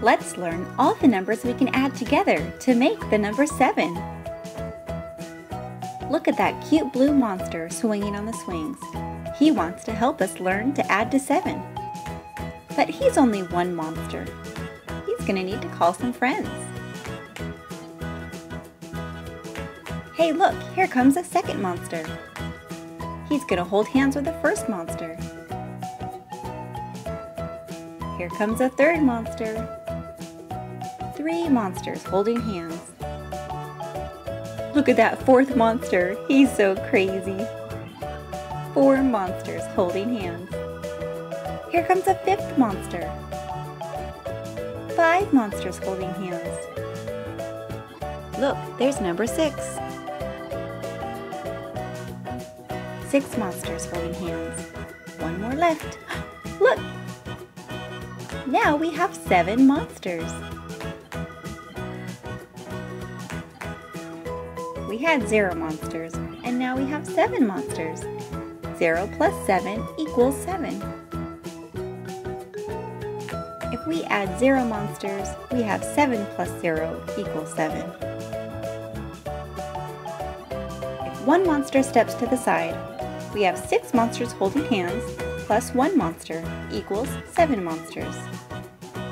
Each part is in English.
Let's learn all the numbers we can add together to make the number 7. Look at that cute blue monster swinging on the swings. He wants to help us learn to add to 7. But he's only one monster. He's going to need to call some friends. Hey look, here comes a second monster. He's going to hold hands with the first monster. Here comes a third monster. 3 monsters holding hands. Look at that fourth monster. He's so crazy. 4 monsters holding hands. Here comes a fifth monster. 5 monsters holding hands. Look, there's number 6. 6 monsters holding hands. 1 more left. Look! Now we have 7 monsters. We had 0 monsters, and now we have 7 monsters. 0 plus 7 equals 7. If we add 0 monsters, we have 7 plus 0 equals 7. If one monster steps to the side, we have 6 monsters holding hands, plus 1 monster equals 7 monsters.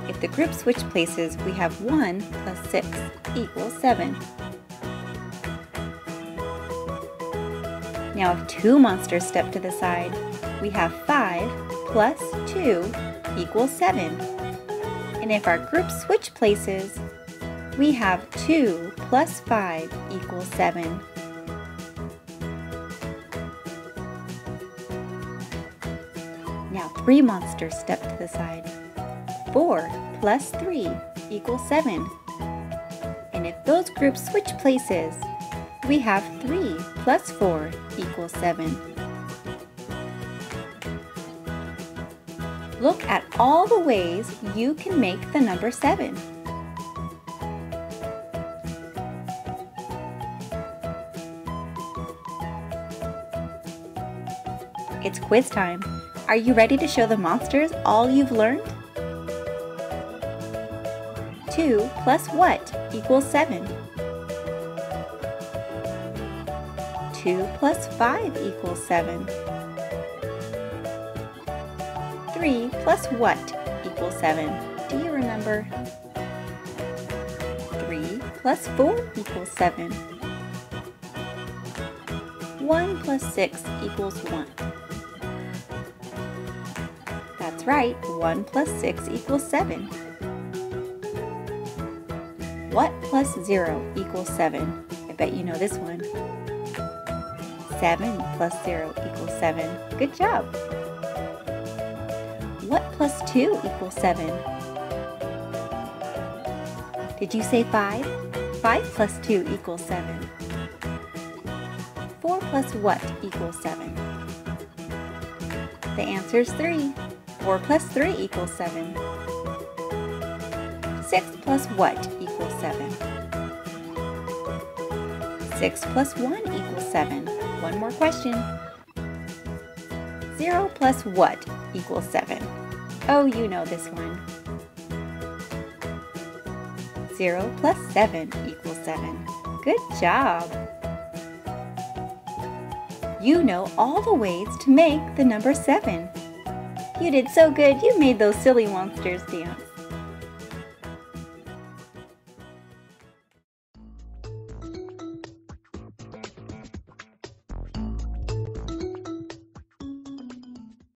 If the group switch places, we have 1 plus 6 equals 7. Now if 2 monsters step to the side, we have 5 plus 2 equals 7. And if our group switch places, we have 2 plus 5 equals 7. Now 3 monsters step to the side. 4 plus 3 equals 7. And if those groups switch places, we have 3 plus 4 equals 7. Look at all the ways you can make the number 7. It's quiz time. Are you ready to show the monsters all you've learned? 2 plus what equals 7? 2 plus 5 equals 7. 3 plus what equals 7? Do you remember? 3 plus 4 equals 7. 1 plus 6 equals 1. That's right, 1 plus 6 equals 7. What plus 0 equals 7? I bet you know this one. 7 plus 0 equals 7. Good job! What plus 2 equals 7? Did you say 5? 5 plus 2 equals 7. 4 plus what equals 7? The answer is 3. 4 plus 3 equals 7. 6 plus what equals 7? 6 plus 1 equals 7. One more question. 0 plus what equals 7? Oh, you know this one. 0 plus 7 equals 7. Good job! You know all the ways to make the number 7. You did so good, you made those silly monsters dance.